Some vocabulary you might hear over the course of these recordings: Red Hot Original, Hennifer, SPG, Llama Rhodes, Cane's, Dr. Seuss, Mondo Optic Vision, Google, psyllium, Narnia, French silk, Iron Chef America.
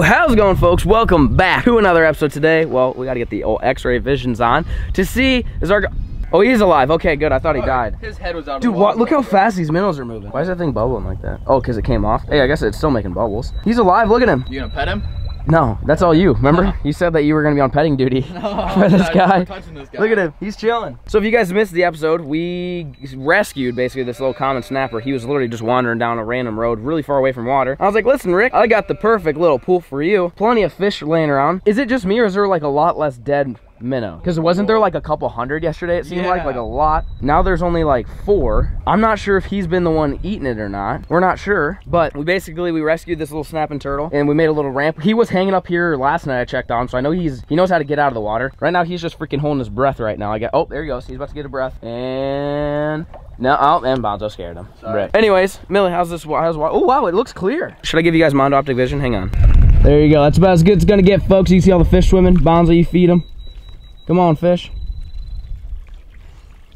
How's it going, folks? Welcome back to another episode. Today, well, we gotta get the old x-ray visions on to see is our... Oh, he's alive. Okay, good. I thought he died. His head was out of the water. Dude, look how fast these minnows are moving. Why is that thing bubbling like that? Oh, because it came off. Hey, I guess it's still making bubbles. He's alive. Look at him. You gonna pet him? No, that's all you. Remember? No. You said that you were going to be on petting duty for this guy. Look at him. He's chilling. So if you guys missed the episode, we rescued basically this little common snapper. He was literally just wandering down a random road really far away from water. I was like, listen, Rick, I got the perfect little pool for you. Plenty of fish laying around. Is it just me or is there like a lot less dead minnow? Because wasn't there like a couple hundred yesterday? It seemed like a lot. Now there's only like 4. I'm not sure if he's been the one eating it or not. We're not sure, but we rescued this little snapping turtle and we made a little ramp. He was hanging up here last night. I checked on him, so I know he knows how to get out of the water. Right now he's just freaking holding his breath right now. I got, oh, there he goes. He's about to get a breath and no, oh, and Bonzo scared him. Sorry. Anyways, Millie, how's water? Oh wow, it looks clear. Should I give you guys Mondo Optic Vision? Hang on. There you go. That's about as good as it's gonna get, folks. You see all the fish swimming. Bonzo, you feed them. Come on, fish.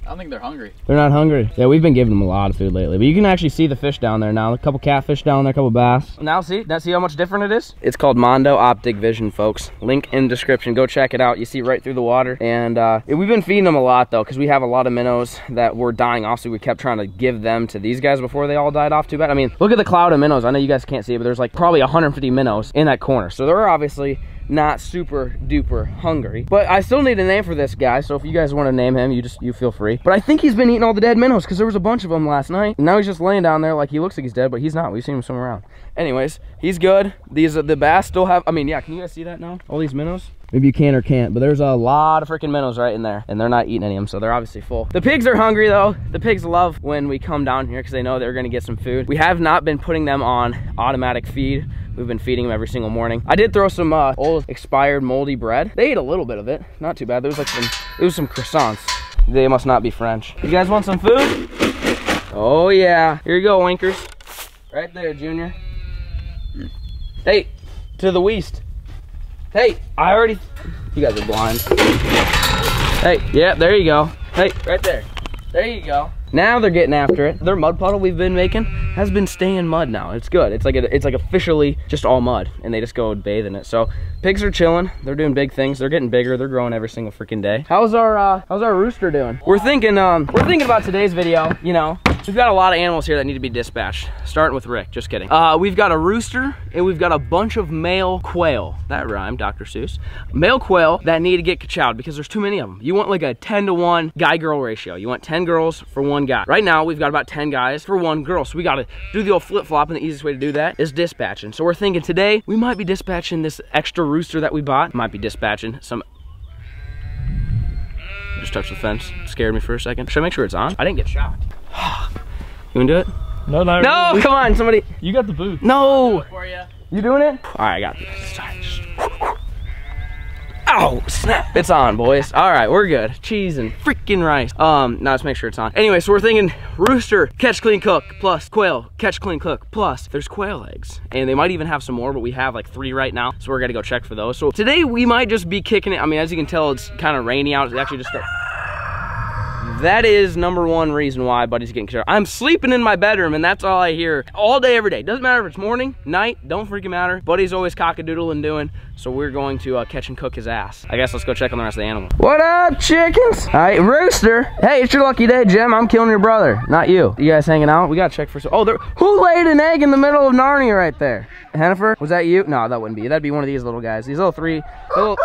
I don't think they're hungry. They're not hungry. Yeah, we've been giving them a lot of food lately. But you can actually see the fish down there now. A couple catfish down there, a couple bass. Now see how much different it is? It's called Mondo Optic Vision, folks. Link in description. Go check it out. You see right through the water. And we've been feeding them a lot, though, because we have a lot of minnows that were dying off. So we kept trying to give them to these guys before they all died off too bad. I mean, look at the cloud of minnows. I know you guys can't see it, but there's like probably 150 minnows in that corner. So there are obviously not super duper hungry, but I still need a name for this guy. So if you guys want to name him, you feel free. But I think he's been eating all the dead minnows because there was a bunch of them last night. And now he's just laying down there like he looks like he's dead, but he's not. We've seen him swim around. Anyways, he's good. These are the bass still have. I mean, yeah. Can you guys see that now? All these minnows. Maybe you can or can't, but there's a lot of freaking minnows right in there, and they're not eating any of them, so they're obviously full. The pigs are hungry, though. The pigs love when we come down here because they know they're going to get some food. We have not been putting them on automatic feed. We've been feeding them every single morning. I did throw some old expired moldy bread. They ate a little bit of it. Not too bad. There was like some croissants. They must not be French. You guys want some food? Oh, yeah. Here you go, winkers. Right there, Junior. Hey, to the west. Hey, I already... You guys are blind. Hey, yeah, there you go. Hey, right there. There you go. Now they're getting after it. Their mud puddle we've been making has been staying mud now. It's good. It's like officially just all mud, and they just go and bathe in it. So pigs are chilling. They're doing big things. They're getting bigger. They're growing every single freaking day. How's our rooster doing? We're thinking about today's video. You know, we've got a lot of animals here that need to be dispatched. Starting with Rick. Just kidding. We've got a rooster and we've got a bunch of male quail. That rhymed, Dr. Seuss. Male quail that need to get cachowed because there's too many of them. You want like a 10-to-1 guy-girl ratio. You want 10 girls for one guy. Right now we've got about 10 guys for one girl. So we got to do the old flip-flop, and the easiest way to do that is dispatching. So we're thinking today we might be dispatching this extra rooster that we bought. Might be dispatching some. Just touched the fence. Scared me for a second. Should I make sure it's on? I didn't get shocked. You wanna do it? No, not really. No, come on, somebody. You got the boot. No. You doing it? All right, I got this. Sorry, just... Ow, snap. It's on, boys. All right, we're good. Cheese and freaking rice. Now let's make sure it's on. Anyway, so we're thinking rooster, catch, clean, cook, plus quail, catch, clean, cook, plus there's quail eggs. And they might even have some more, but we have like 3 right now. So we're gonna go check for those. So today we might just be kicking it. I mean, as you can tell, it's kind of rainy out. It's actually just a... That is #1 reason why Buddy's getting killed. I'm sleeping in my bedroom, and that's all I hear all day, every day. Doesn't matter if it's morning, night, don't freaking matter. Buddy's always cock-a-doodling doing, so we're going to catch and cook his ass. I guess let's go check on the rest of the animal. What up, chickens? All right, rooster. Hey, it's your lucky day, Jim. I'm killing your brother, not you. You guys hanging out? We got to check for some. Oh, there. Who laid an egg in the middle of Narnia right there? Hennifer, was that you? No, that wouldn't be you. That'd be one of these little guys. These little 3. Little...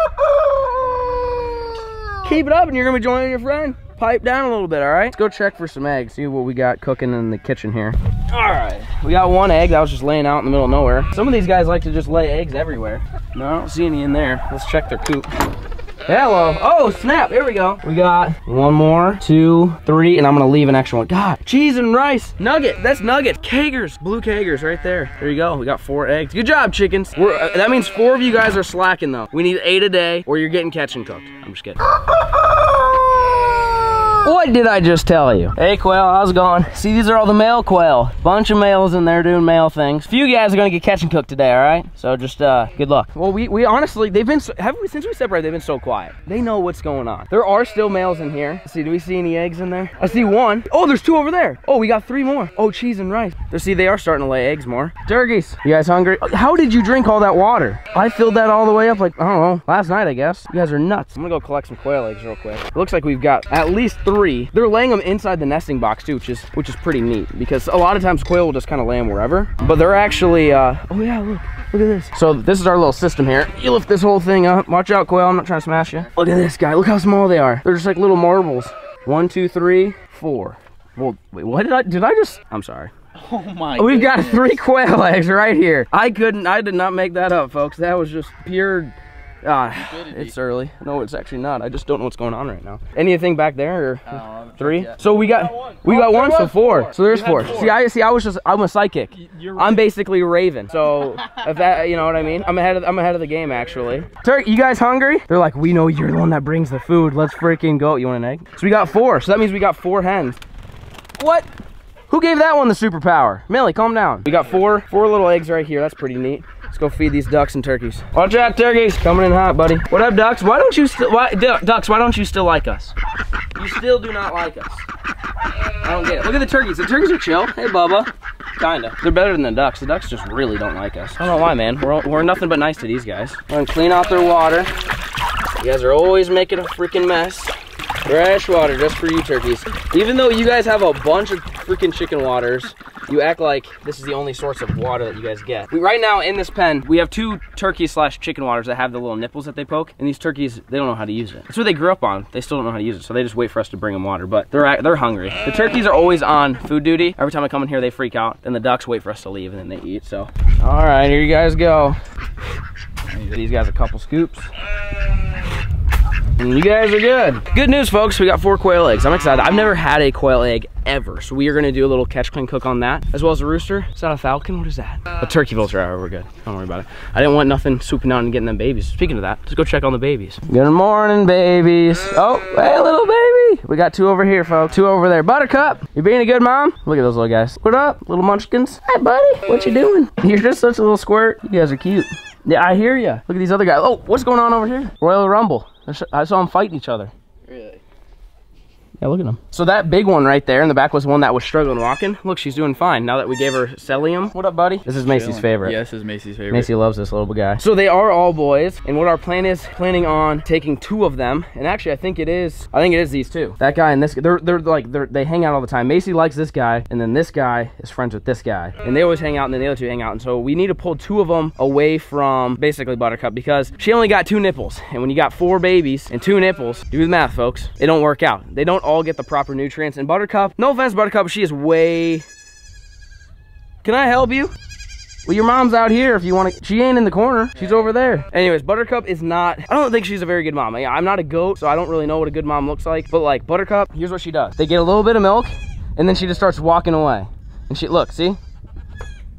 Keep it up, and you're going to be joining your friend. Pipe down a little bit, all right? Let's go check for some eggs, see what we got cooking in the kitchen here. All right, we got one egg that was just laying out in the middle of nowhere. Some of these guys like to just lay eggs everywhere. No, I don't see any in there. Let's check their coop. Hello. Oh, snap, here we go. We got 1 more, 2, 3, and I'm gonna leave an extra one. God, cheese and rice, nugget, that's nugget. Kagers, blue kagers right there. There you go, we got 4 eggs. Good job, chickens. That means 4 of you guys are slacking though. We need 8 a day or you're getting catch and cooked. I'm just kidding. What did I just tell you? Hey quail, how's it going? See, these are all the male quail. Bunch of males in there doing male things. Few guys are gonna get catch and cook today, all right? So just good luck. Well, we honestly, they've been, since we separated, they've been so quiet. They know what's going on. There are still males in here. Let's see, do we see any eggs in there? I see one. Oh, there's two over there. Oh, we got three more. Oh, cheese and rice. See, they are starting to lay eggs more. Turkeys, you guys hungry? How did you drink all that water? I filled that all the way up like, I don't know, last night, I guess. You guys are nuts. I'm gonna go collect some quail eggs real quick. It looks like we've got at least three. They're laying them inside the nesting box too, which is pretty neat because a lot of times quail will just kind of lay them wherever, but they're actually, oh yeah, look at this. So this is our little system here. You lift this whole thing up. Watch out, quail, I'm not trying to smash you. Look at this guy, look how small they are. They're just like little marbles. 1, 2, 3, 4. Well, wait, what did I just, I'm sorry. Oh my God. We've got 3 quail eggs right here. I did not make that up, folks. That was just pure, it's early. No, it's actually not. I just don't know what's going on right now. Anything back there? Or no, 3? So we got one, so 4. So there's 4. See, I'm a psychic. I'm basically Raven. So if that, you know what I mean? I'm ahead of the game, actually. Turk, you guys hungry? They're like, we know you're the one that brings the food. Let's freaking go. You want an egg? So we got 4. So that means we got 4 hens. What? Who gave that one the superpower? Millie, calm down. We got four little eggs right here. That's pretty neat. Let's go feed these ducks and turkeys. Watch out, turkeys. Coming in hot, buddy. What up, ducks? Why don't you still, ducks, why don't you still like us? You still do not like us. I don't get it. Look at the turkeys. The turkeys are chill. Hey, Bubba. Kinda. They're better than the ducks. The ducks just really don't like us. I don't know why, man. We're nothing but nice to these guys. We're gonna clean out their water. You guys are always making a freaking mess. Fresh water just for you turkeys. Even though you guys have a bunch of freaking chicken waters, you act like this is the only source of water that you guys get. Right now in this pen, we have 2 turkey/chicken waters that have the little nipples that they poke, and these turkeys, they don't know how to use it. That's what they grew up on. They still don't know how to use it, so they just wait for us to bring them water, but they're hungry. The turkeys are always on food duty. Every time I come in here, they freak out, and the ducks wait for us to leave, and then they eat, so. All right, here you guys go. Give these guys a couple scoops. You guys are good. Good news, folks, we got 4 quail eggs. I'm excited. I've never had a quail egg ever, so we are gonna do a little catch, clean, cook on that, as well as a rooster. Is that a falcon? What is that? A turkey vulture. All right, we're good. Don't worry about it. I didn't want nothing swooping down and getting them babies. Speaking of that, let's go check on the babies. Good morning, babies. Oh, hey, little baby. We got 2 over here, folks. 2 over there. Buttercup, you being a good mom? Look at those little guys. What up, little munchkins? Hey, buddy, what you doing? You're just such a little squirt. You guys are cute. Yeah, I hear ya. Look at these other guys. Oh, what's going on over here? Royal Rumble. I saw them fighting each other. Really? Yeah, look at them. So that big one right there in the back was the one that was struggling walking. Look, she's doing fine now that we gave her psyllium. What up, buddy? This is Macy's favorite. Yeah, this is Macy's favorite. Macy loves this little guy. So they are all boys, and what our plan is, planning on taking 2 of them, and actually I think it is these 2. That guy and this, they hang out all the time. Macy likes this guy, and then this guy is friends with this guy, and they always hang out, and then the other 2 hang out, and so we need to pull 2 of them away from basically Buttercup because she only got 2 nipples, and when you got 4 babies and 2 nipples, do the math, folks, it don't work out. They don't all get the proper nutrients. And Buttercup, no offense, Buttercup, she is way... Can I help you? Well, your mom's out here if you want to. She ain't in the corner. She's over there. Anyways, Buttercup is not, I don't think she's a very good mom. I'm not a goat, so I don't really know what a good mom looks like. But like Buttercup, here's what she does. They get a little bit of milk, and then she just starts walking away. And she, look, see?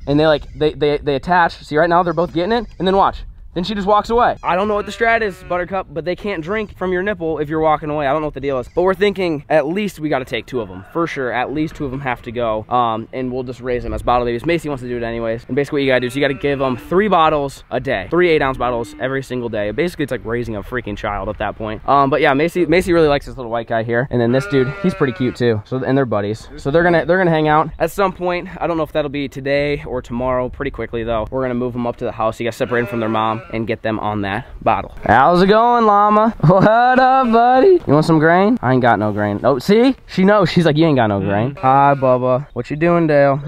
And they like, they attach. See, right now they're both getting it. And then watch. Then she just walks away. I don't know what the strat is, Buttercup, but they can't drink from your nipple if you're walking away. I don't know what the deal is, but we're thinking at least we got to take 2 of them. For sure, at least 2 of them have to go, and we'll just raise them as bottle babies. Macy wants to do it anyways, and basically what you got to do is you got to give them 3 bottles a day, 3 8-ounce bottles every single day. Basically, it's like raising a freaking child at that point. But yeah, Macy really likes this little white guy here, and then this dude, he's pretty cute too, so, and they're buddies. So they're gonna hang out at some point. I don't know if that'll be today or tomorrow. Pretty quickly, though, we're going to move them up to the house. You got to separate them from their mom and get them on that bottle. How's it going, llama? What up, buddy? You want some grain? I ain't got no grain. Oh, see? She knows. She's like, you ain't got no grain. Hi, Bubba. What you doing, Dale?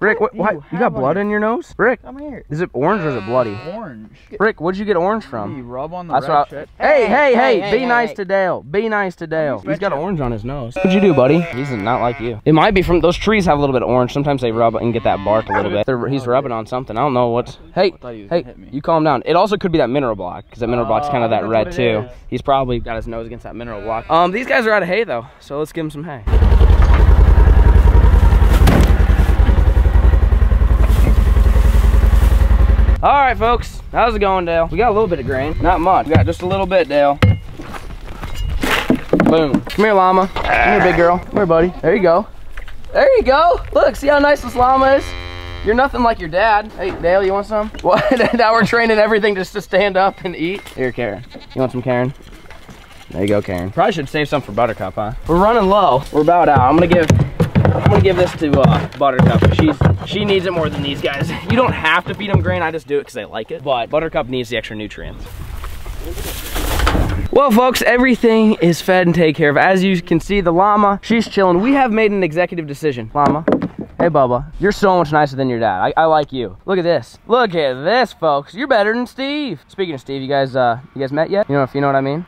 Rick, what? You got blood in your nose? Rick, I'm here. Is it orange or is it bloody? Orange. Rick, what'd you get orange from? You rub on the red. Hey, be nice to Dale. Be nice to Dale. He's got orange on his nose. What'd you do, buddy? He's not like you. It might be from, those trees have a little bit of orange. Sometimes they rub and get that bark a little bit. He's rubbing on something. I don't know what's, hey, you calm down. It also could be that mineral block, because that mineral block's kind of that red too. Is. He's probably got his nose against that mineral block. These guys are out of hay though, so let's give them some hay. All right, folks, how's it going, Dale? We got a little bit of grain, not much. We got just a little bit, Dale. Boom. Come here, llama. Come here, big girl. Come here, buddy. There you go. There you go. Look, see how nice this llama is? You're nothing like your dad. Hey, Dale, you want some? What? Now we're training everything just to stand up and eat. Here, Karen. You want some, Karen? There you go, Karen. Probably should save some for Buttercup, huh? We're running low. We're about out. I'm gonna give this to Buttercup. She needs it more than these guys. You don't have to feed them grain. I just do it because I like it. But Buttercup needs the extra nutrients. Well, folks, everything is fed and taken care of. As you can see, the llama, she's chilling. We have made an executive decision. Llama, hey, Bubba, you're so much nicer than your dad. I like you. Look at this. Look at this, folks. You're better than Steve. Speaking of Steve, you guys met yet? You know, if you know what I mean?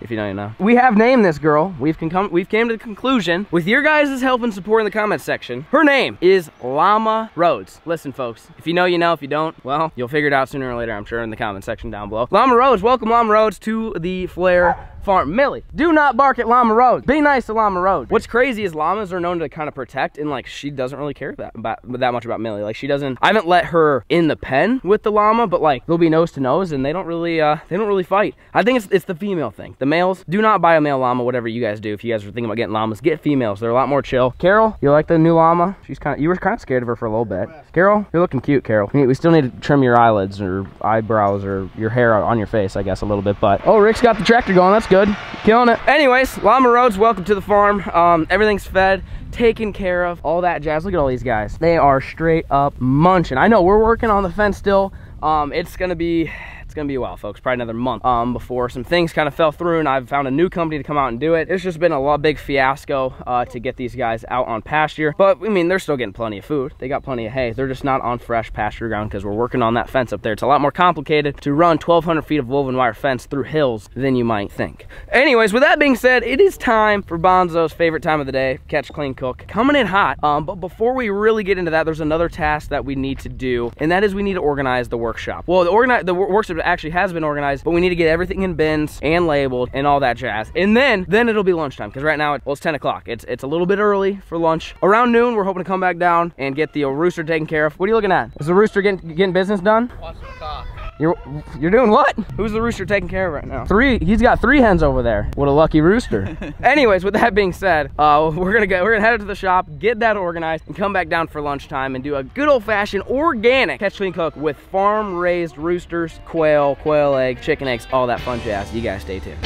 If you know, you know. We have named this girl. We've came to the conclusion, with your guys' help and support in the comments section, her name is Llama Rhodes. Listen, folks, if you know, you know. If you don't, well, you'll figure it out sooner or later, I'm sure, in the comments section down below. Llama Rhodes, welcome Llama Rhodes to the Flair Farm. Millie, do not bark at Llama Rhodes. Be nice to Llama Rhodes. What's crazy is llamas are known to kind of protect, and like she doesn't really care that much about Millie. Like she doesn't. I haven't let her in the pen with the llama, but like they'll be nose to nose, and they don't really fight. I think it's the female thing. The males, do not buy a male llama. Whatever you guys do, if you guys are thinking about getting llamas, get females. They're a lot more chill. Carol, you like the new llama? You were kind of scared of her for a little bit. Carol, you're looking cute, Carol. We still need to trim your eyelids or eyebrows or your hair on your face, I guess, a little bit. But oh, Rick's got the tractor going. That's good. Killing it. Anyways, Llama Rhodes, welcome to the farm. Everything's fed, taken care of, all that jazz. Look at all these guys. They are straight up munching. I know we're working on the fence still. It's gonna be a while, folks, probably another month before some things kind of fell through and I've found a new company to come out and do it. It's just been a big fiasco to get these guys out on pasture, but I mean, they're still getting plenty of food. They got plenty of hay. They're just not on fresh pasture ground because we're working on that fence up there. It's a lot more complicated to run 1,200 feet of woven wire fence through hills than you might think. Anyways, with that being said, it is time for Bonzo's favorite time of the day, catch, clean, cook. Coming in hot, but before we really get into that, there's another task that we need to do, and that is we need to organize the workshop. Well, the workshop actually has been organized, but we need to get everything in bins and labeled and all that jazz, and then it'll be lunchtime, because right now it's 10 o'clock. It's a little bit early for lunch. Around noon we're hoping to come back down and get the rooster taken care of. What are you looking at? Is the rooster getting business done? Watch the cock. You're doing what? Who's the rooster taking care of right now? Three. He's got three hens over there. What a lucky rooster. Anyways, with that being said, we're gonna head to the shop, get that organized, and come back down for lunchtime and do a good old-fashioned organic catch, clean, cook with farm-raised roosters, quail egg, chicken eggs, all that fun jazz. You guys stay tuned.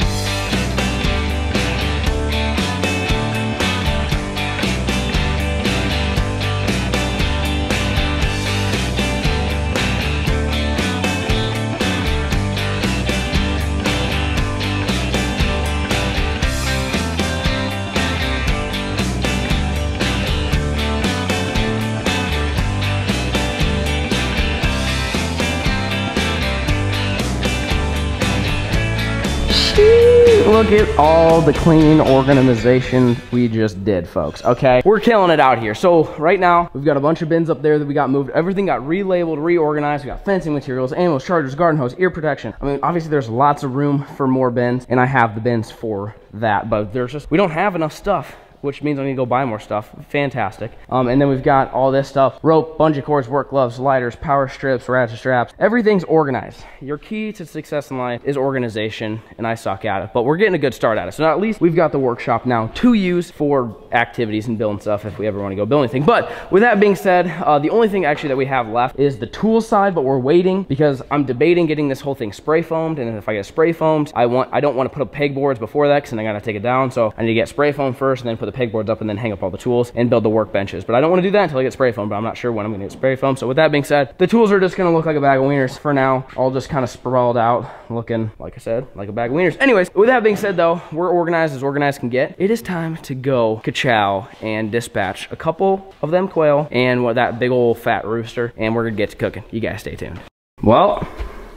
Look at all the clean organization we just did, folks, okay? We're killing it out here. So right now, we've got a bunch of bins up there that we got moved. Everything got relabeled, reorganized. We got fencing materials, animals, chargers, garden hose, ear protection. I mean, obviously there's lots of room for more bins, and I have the bins for that, but we don't have enough stuff, which means I need to go buy more stuff. Fantastic. And then we've got all this stuff: rope, bungee cords, work gloves, lighters, power strips, ratchet straps. Everything's organized. Your key to success in life is organization, and I suck at it, but we're getting a good start at it. So now at least we've got the workshop now to use for activities and building stuff if we ever want to go build anything. But with that being said, the only thing actually that we have left is the tool side, but we're waiting because I'm debating getting this whole thing spray foamed, and if I get spray foamed, I don't want to put up pegboards before that, because I gotta take it down. So I need to get spray foam first and then put the pegboards up and then hang up all the tools and build the workbenches. But I don't want to do that until I get spray foam, but I'm not sure when I'm gonna get spray foam. So with that being said, the tools are just gonna look like a bag of wieners for now, all just kind of sprawled out, looking, like I said, like a bag of wieners. Anyways, with that being said though, we're organized as organized can get. It is time to go ka-chow and dispatch a couple of them quail and that big old fat rooster, and we're gonna get to cooking. You guys stay tuned. Well,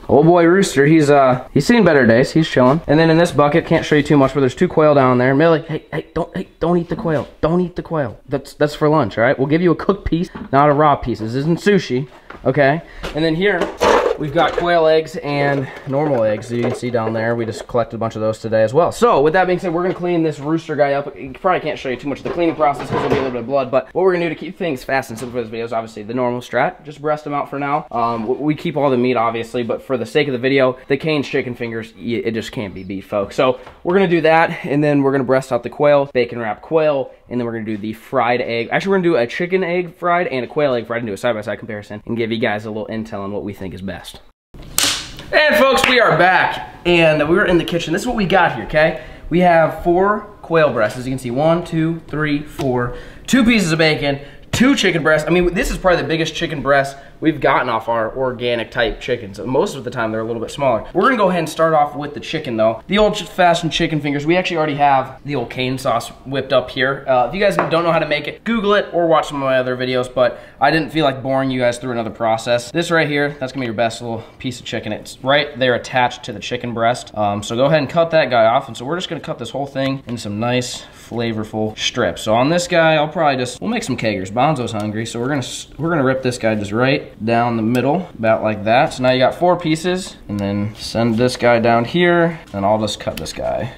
old boy rooster, he's seen better days. He's chilling. And then in this bucket, can't show you too much, but there's two quail down there. Millie, hey, don't eat the quail. Don't eat the quail. That's for lunch, all right? We'll give you a cooked piece, not a raw piece. This isn't sushi, okay? And then here, We've got quail eggs and normal eggs, that you can see down there. We just collected a bunch of those today as well. So with that being said, we're gonna clean this rooster guy up. You probably can't show you too much of the cleaning process because there'll be a little bit of blood, but what we're gonna do to keep things fast and simple for this video is obviously the normal strat. Just breast them out for now. We keep all the meat obviously, but for the sake of the video, the Cane's chicken fingers, it just can't be beat, folks. So we're gonna do that, and then we're gonna breast out the quail, bacon wrap quail, and then we're gonna do the fried egg. Actually, we're gonna do a chicken egg fried and a quail egg fried and do a side-by-side comparison and give you guys a little intel on what we think is best. And folks, we are back, and we were in the kitchen. This is what we got here, okay? We have 4 quail breasts. As you can see, 1, 2, 3, 4, 2 pieces of bacon, 2 chicken breasts. I mean, this is probably the biggest chicken breast we've gotten off our organic type chickens. Most of the time, they're a little bit smaller. We're gonna go ahead and start off with the chicken though. The old fashioned chicken fingers. We actually already have the old Cane sauce whipped up here. If you guys don't know how to make it, Google it or watch some of my other videos, but I didn't feel like boring you guys through another process. This right here, that's gonna be your best little piece of chicken. It's right there attached to the chicken breast. So go ahead and cut that guy off. And so we're just gonna cut this whole thing in some nice, flavorful strips. So on this guy, I'll probably just, we'll make some keggers. Bonzo's hungry, so we're gonna rip this guy just right down the middle, about like that. So now you got 4 pieces, and then send this guy down here, and I'll just cut this guy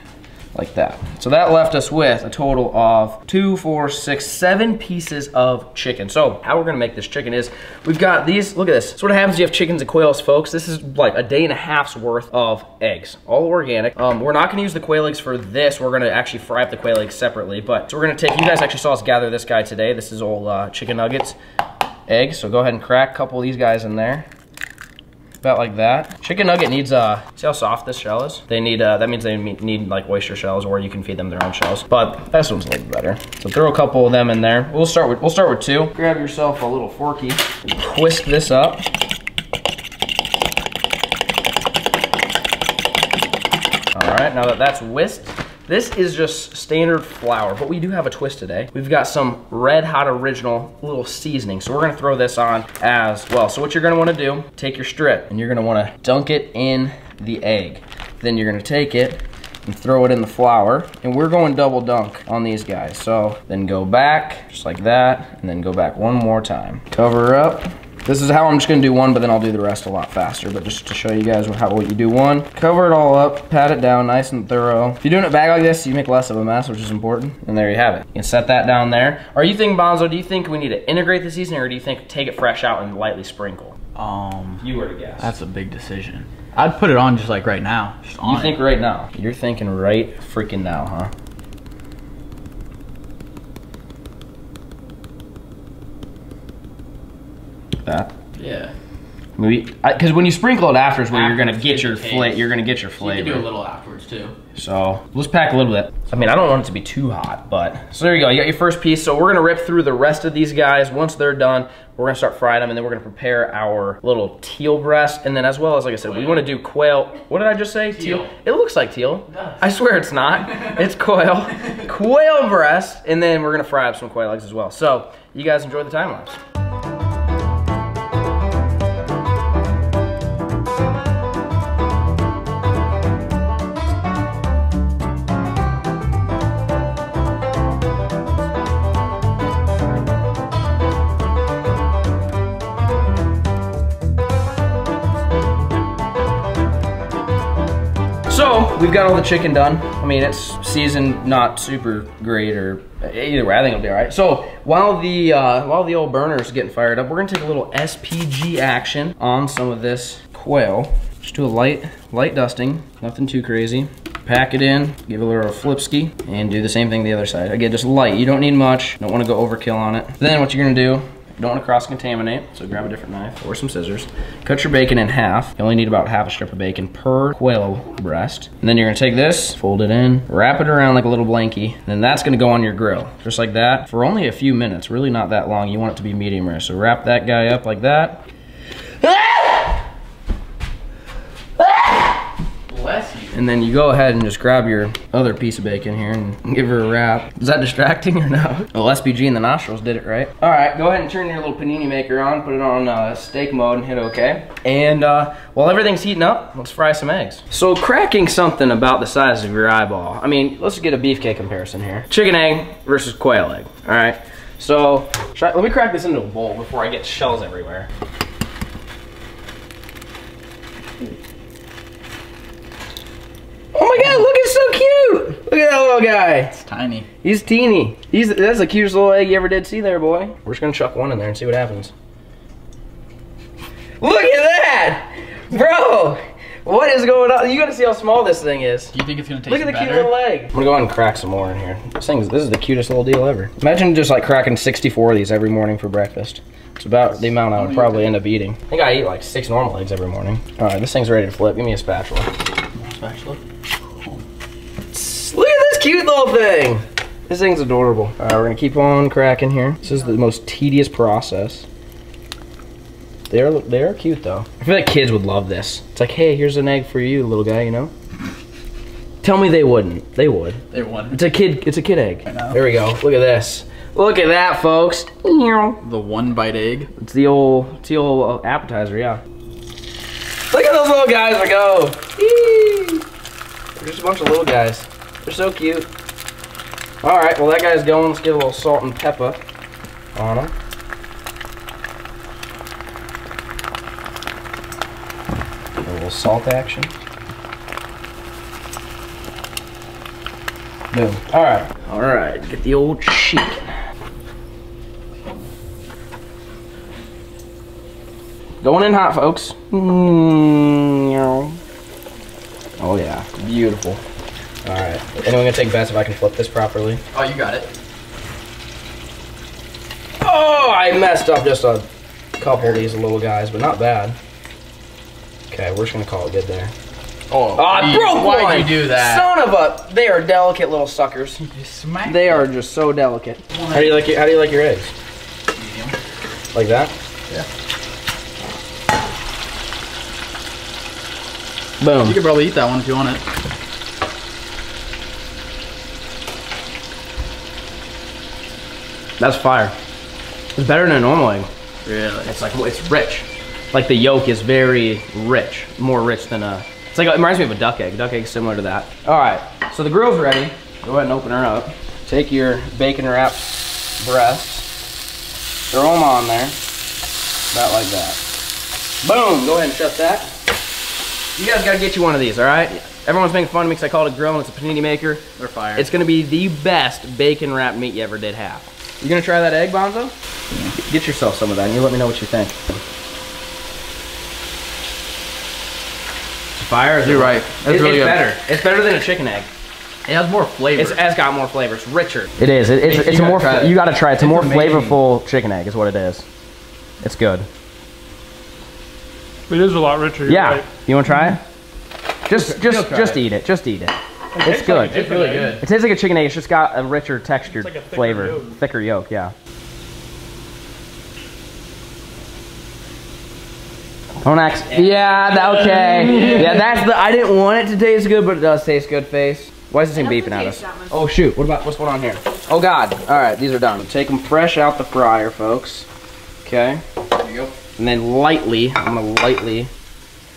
like that. So that left us with a total of 2, 4, 6, 7 pieces of chicken. So how we're gonna make this chicken is, we've got these, look at this. So what happens if you have chickens and quails, folks? This is like a day and a half's worth of eggs, all organic. We're not gonna use the quail eggs for this. We're gonna actually fry up the quail eggs separately, but so we're gonna take, you guys actually saw us gather this guy today. This is old chicken nuggets, eggs. So go ahead and crack a couple of these guys in there. About like that. Chicken nugget needs, see how soft this shell is? They need, that means they need like oyster shells, or you can feed them their own shells, but this one's a little better. So throw a couple of them in there. We'll start with 2. Grab yourself a little forky, twist this up. All right, now that that's whisked, this is just standard flour, but we do have a twist today. We've got some Red Hot Original little seasoning, so we're gonna throw this on as well. So what you're gonna wanna do, take your strip, and you're gonna wanna dunk it in the egg. Then you're gonna take it and throw it in the flour, and we're going double dunk on these guys. So then go back, just like that, and then go back one more time. Cover up. This is how I'm just gonna do one, but then I'll do the rest a lot faster. But just to show you guys what you do one, cover it all up, pat it down nice and thorough. If you're doing it back like this, you make less of a mess, which is important. And there you have it. You can set that down there. Are you thinking, Bonzo, do you think we need to integrate the seasoning, or do you think take it fresh out and lightly sprinkle? If you were to guess. That's a big decision. I'd put it on just like right now. Just on. You think right now? You're thinking right freaking now, huh? That. Yeah. Because when you sprinkle it afterwards, where you're gonna get your flavor. You can do a little afterwards too. So let's pack a little bit. I mean, I don't want it to be too hot, but so there you go. You got your first piece. So we're gonna rip through the rest of these guys. Once they're done, we're gonna start frying them, and then we're gonna prepare our little teal breast, and then as well as, like I said, we wanna do quail. What did I just say? Teal. It looks like teal. I swear it's not. It's quail. Quail breast, and then we're gonna fry up some quail eggs as well. So you guys enjoy the time lapse. We've got all the chicken done. I mean, it's seasoned, not super great, or either way, I think it'll be all right. So while the old burner's getting fired up, we're gonna take a little SPG action on some of this quail. Just do a light dusting, nothing too crazy. Pack it in, give it a little flipski, and do the same thing the other side. Again, just light, you don't need much, don't wanna go overkill on it. Then what you're gonna do, you don't want to cross-contaminate, so grab a different knife or some scissors. Cut your bacon in half. You only need about half a strip of bacon per quail breast. And then you're gonna take this, fold it in, wrap it around like a little blankie, and then that's gonna go on your grill, just like that, for only a few minutes, really not that long. You want it to be medium rare, so wrap that guy up like that. And then you go ahead and just grab your other piece of bacon here and give her a wrap. Is that distracting or no? Well, SPG in the nostrils did it right. All right, go ahead and turn your little panini maker on, put it on steak mode and hit okay. And while everything's heating up, let's fry some eggs. So cracking something about the size of your eyeball. I mean, let's get a beefcake comparison here. Chicken egg versus quail egg, all right? So let me crack this into a bowl before I get shells everywhere. Oh my god, look, it's so cute! Look at that little guy. It's tiny. He's teeny. That's the cutest little egg you ever did see there, boy. We're just gonna chuck one in there and see what happens. Look at that! Bro! What is going on? You gotta see how small this thing is. Do you think it's gonna taste better? Look at the cute little egg. I'm gonna go ahead and crack some more in here. This is the cutest little deal ever. Imagine just like cracking 64 of these every morning for breakfast. It's about the amount I would probably end up eating. I think I eat like 6 normal eggs every morning. All right, this thing's ready to flip. Give me a spatula. Look at this cute little thing. This thing's adorable. All right, we're gonna keep on cracking here. This is the most tedious process. They are cute though. I feel like kids would love this. It's like, hey, here's an egg for you, little guy, you know? Tell me they wouldn't. They would. They wouldn't. It's a kid egg. I know. There we go. Look at this. Look at that, folks. The one bite egg. It's the old appetizer, yeah. Look at those little guys go. They're just a bunch of little guys. They're so cute. All right, well that guy's going. Let's get a little salt and pepper on him. Salt action. Boom. Alright. Alright, get the old chicken. Going in hot, folks. Oh yeah. Beautiful. Alright. Anyone gonna take bets if I can flip this properly? Oh, you got it. Oh, I messed up just a couple of these little guys, but not bad. Okay, we're just gonna call it good there. Oh, I broke one! Why'd you do that? Son of a, they are delicate little suckers. You just smacked them. Are just so delicate. What? How do you like your, eggs? Medium. Like that? Yeah. Boom. You could probably eat that one if you want it. That's fire. It's better than a normal egg. Really? It's like, it's rich. Like the yolk is very rich, more rich than a, it reminds me of a duck egg. Duck egg's similar to that. All right, so the grill's ready. Go ahead and open her up. Take your bacon wrapped breasts, throw them on there, about like that. Boom, go ahead and shut that. You guys gotta get you one of these, all right? Yeah. Everyone's making fun of me because I call it a grill and it's a panini maker. They're fire. It's gonna be the best bacon wrapped meat you ever did have. You gonna try that egg, Bonzo? Yeah. Get yourself some of that and you let me know what you think. Fire, you're right. That's really better. It's better than a chicken egg. It has more flavor. It's got more flavor. It's richer. It is. It's more. You gotta try it. It's a more flavorful chicken egg, is what it is. It's good. It is a lot richer. Yeah. You wanna try it? Just eat it. Just eat it. It's good. It's really good. It tastes like a chicken egg. It's just got a richer textured flavor, thicker yolk. Yeah. Don't act. Yeah, okay. Yeah, that's the. I didn't want it to taste good, but it does taste good, face. Why is this thing beeping at us? Oh, shoot. What about what's going on here? Oh, God. All right, these are done. Take them fresh out the fryer, folks. Okay. There you go. And then lightly, I'm going to lightly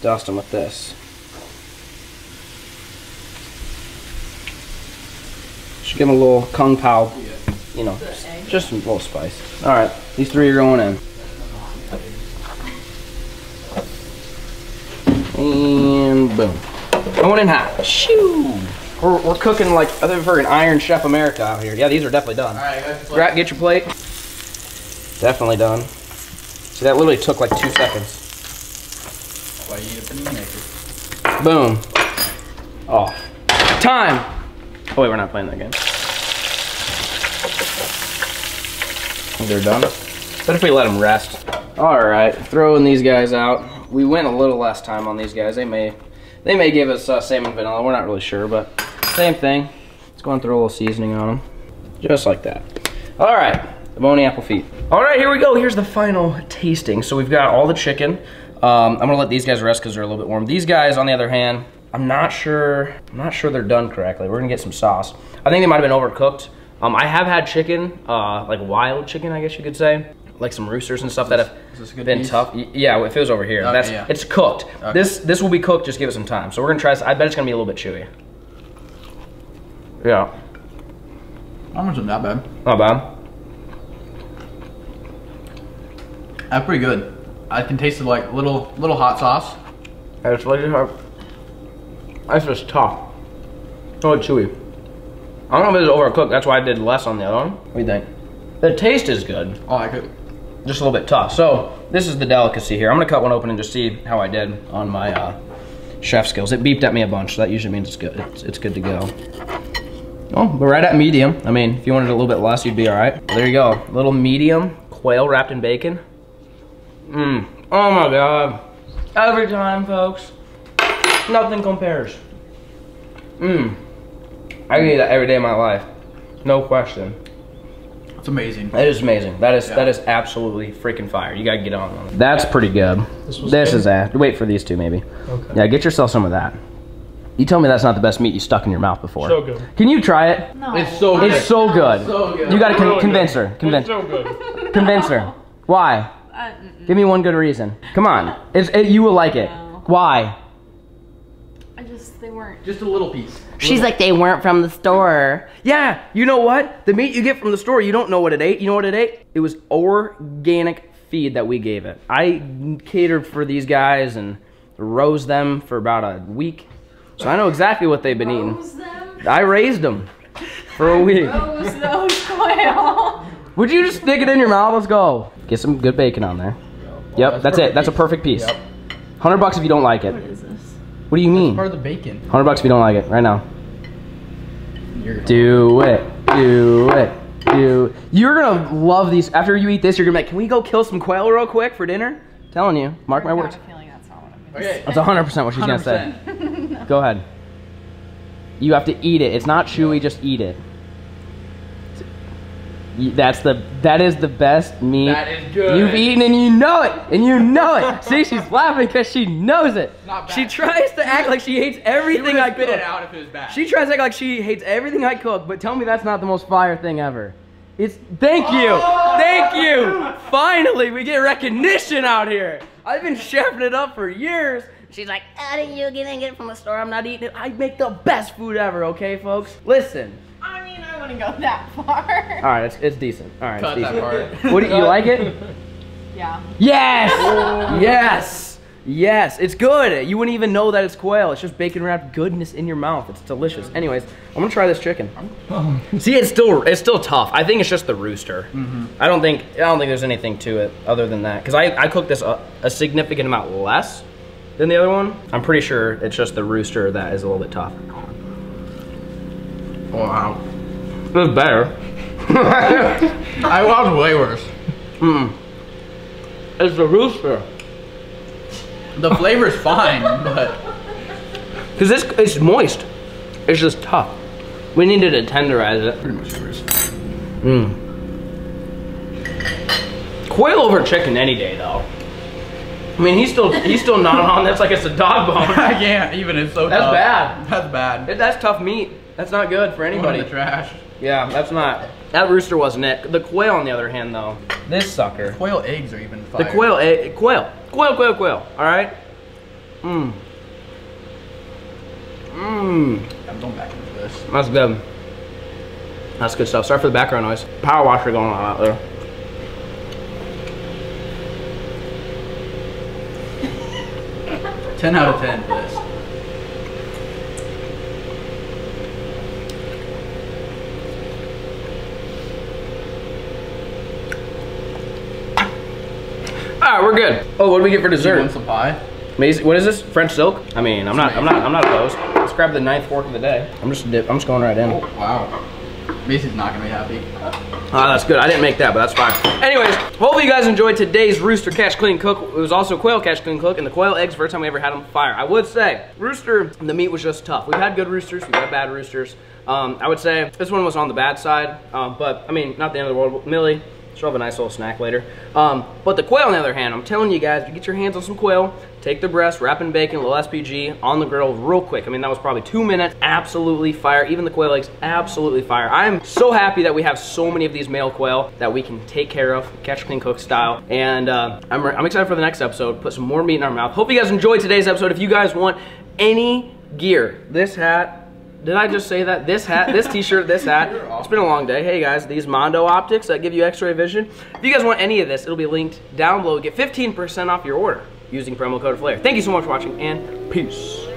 dust them with this. Just give them a little kung pao, you know, just a little spice. All right, these three are going in. And boom. Going in hot. Shoo! We're cooking like I think we're an Iron Chef America out here. Yeah, these are definitely done. All right, grab, get your plate. Definitely done. See, that literally took like 2 seconds. Why you need a panini maker? Boom. Oh. Time! Oh, wait, we're not playing that game. I think they're done. But if we let them rest. All right, throwing these guys out. We went a little less time on these guys. They may give us salmon vanilla. We're not really sure, but same thing. Let's go and throw a little seasoning on them. Just like that. All right, the bony apple feet. All right, here we go. Here's the final tasting. So we've got all the chicken. I'm gonna let these guys rest because they're a little bit warm. These guys, on the other hand, I'm not sure they're done correctly. We're gonna get some sauce. I think they might've been overcooked. I have had chicken, like wild chicken, I guess you could say. Like some roosters and stuff that have been tough. Yeah, if it was over here. Okay, that's, yeah. It's cooked. Okay. This will be cooked, just give it some time. So we're gonna try this. I bet it's gonna be a little bit chewy. Yeah. I'm not that bad. Not bad. That's pretty good. I can taste it like little hot sauce. and it's really hard. It's just tough. So chewy. I don't know if it's overcooked, that's why I did less on the other one. What do you think? The taste is good. I like it. Just a little bit tough. So this is the delicacy here. I'm gonna cut one open and just see how I did on my chef skills. It beeped at me a bunch, so that usually means it's good. It's good to go. Oh, but right at medium. I mean, if you wanted a little bit less, you'd be all right. There you go, a little medium quail wrapped in bacon. Mmm, oh my God. Every time, folks, nothing compares. Mmm. I can eat that every day of my life, no question. It's amazing. It is amazing. That is absolutely freaking fire. You gotta get on it. That's pretty good. This is a wait for these two maybe. Okay. Yeah, get yourself some of that. You tell me that's not the best meat you stuck in your mouth before. So good. Can you try it? No. It's so good. It's so good. So good. You gotta convince her. Convince. It's so good. Convince her. Why? Give me one good reason. Come on. You will like it. No. Why? They weren't. Just a little piece. She's like, they weren't from the store. Yeah, you know what? The meat you get from the store, you don't know what it ate. You know what it ate? It was organic feed that we gave it. I catered for these guys and rose them for about a week. So I know exactly what they've been eating. I raised them for a week. Rose those quail. Would you just stick it in your mouth? Let's go. Get some good bacon on there. Yep, that's it. That's a perfect piece. Yep. $100 if you don't like it. What is this? What do you mean? That's part of the bacon. $100 if you don't like it, right now. Do it, do it, do. You're gonna love these. After you eat this, you're gonna be like, can we go kill some quail real quick for dinner? I'm telling you, mark my words. I have a feeling that's not what I'm gonna say. That's 100% what she's gonna say. No. Go ahead. You have to eat it. It's not chewy, just eat it. That is the best meat you've eaten, and you know it, and you know it. See, she's laughing because she knows it. Not bad. She tries to act like she hates everything I cook. It out if it was bad. She tries to act like she hates everything I cook, but tell me that's not the most fire thing ever. It's thank you. Finally, we get recognition out here. I've been chefing it up for years. She's like, how do you get it from the store? I'm not eating it. I make the best food ever, okay, folks? Listen. I mean, I wouldn't go that far. All right, it's decent. All right, Cut that part. What do you like it? Yeah. Yes. Yes. Yes. It's good. You wouldn't even know that it's quail. It's just bacon wrapped goodness in your mouth. It's delicious. Anyways, I'm gonna try this chicken. See, it's still tough. I think it's just the rooster. Mm-hmm. I don't think there's anything to it other than that. Because I cooked this a significant amount less than the other one. I'm pretty sure it's just the rooster that is a little bit tough. Wow. It was better. I was way worse. Mm. It's the rooster. The flavor's fine, but... Because it's moist. It's just tough. We needed to tenderize it. Pretty much yours. Mm. Quail over chicken any day, though. I mean, he's still not on. That's like it's a dog bone. I can't even. It's so tough. That's bad. That's bad. That's tough meat. That's not good for anybody. One in the trash. Yeah, that's not. That rooster wasn't it. The quail, on the other hand, though. This sucker. Quail eggs are even fire. The quail egg. Quail. Quail, quail, quail. All right? Mmm. Mmm. I'm going back into this. That's good. That's good stuff. Sorry for the background noise. Power washer going on out there. Ten out of 10 for this. Alright, we're good. Oh, what do we get for dessert? You want some pie? Amazing. What is this? French silk? I mean, I'm not opposed. Let's grab the ninth fork of the day. I'm just going right in. Oh, wow. Macy's not gonna be happy. Ah, that's good. I didn't make that, but that's fine. Anyways, hopefully you guys enjoyed today's rooster catch clean cook. It was also quail catch clean cook, and the quail eggs, first time we ever had them fire. I would say rooster, the meat was just tough. We've had good roosters, we've had bad roosters. I would say this one was on the bad side, but I mean, not the end of the world. Millie, she'll have a nice little snack later. But the quail, on the other hand, I'm telling you guys, you get your hands on some quail, take the breast, wrap in bacon, a little SPG, on the grill real quick. I mean, that was probably 2 minutes, absolutely fire. Even the quail eggs, absolutely fire. I'm so happy that we have so many of these male quail that we can take care of, catch, clean, cook style. And I'm excited for the next episode, put some more meat in our mouth. Hope you guys enjoyed today's episode. If you guys want any gear, this hat, did I just say that? This hat, this t-shirt, this hat. It's been a long day. Hey guys, these Mondo optics that give you x-ray vision. If you guys want any of this, it'll be linked down below. Get 15% off your order. using promo code FLAIR. Thank you so much for watching, and peace.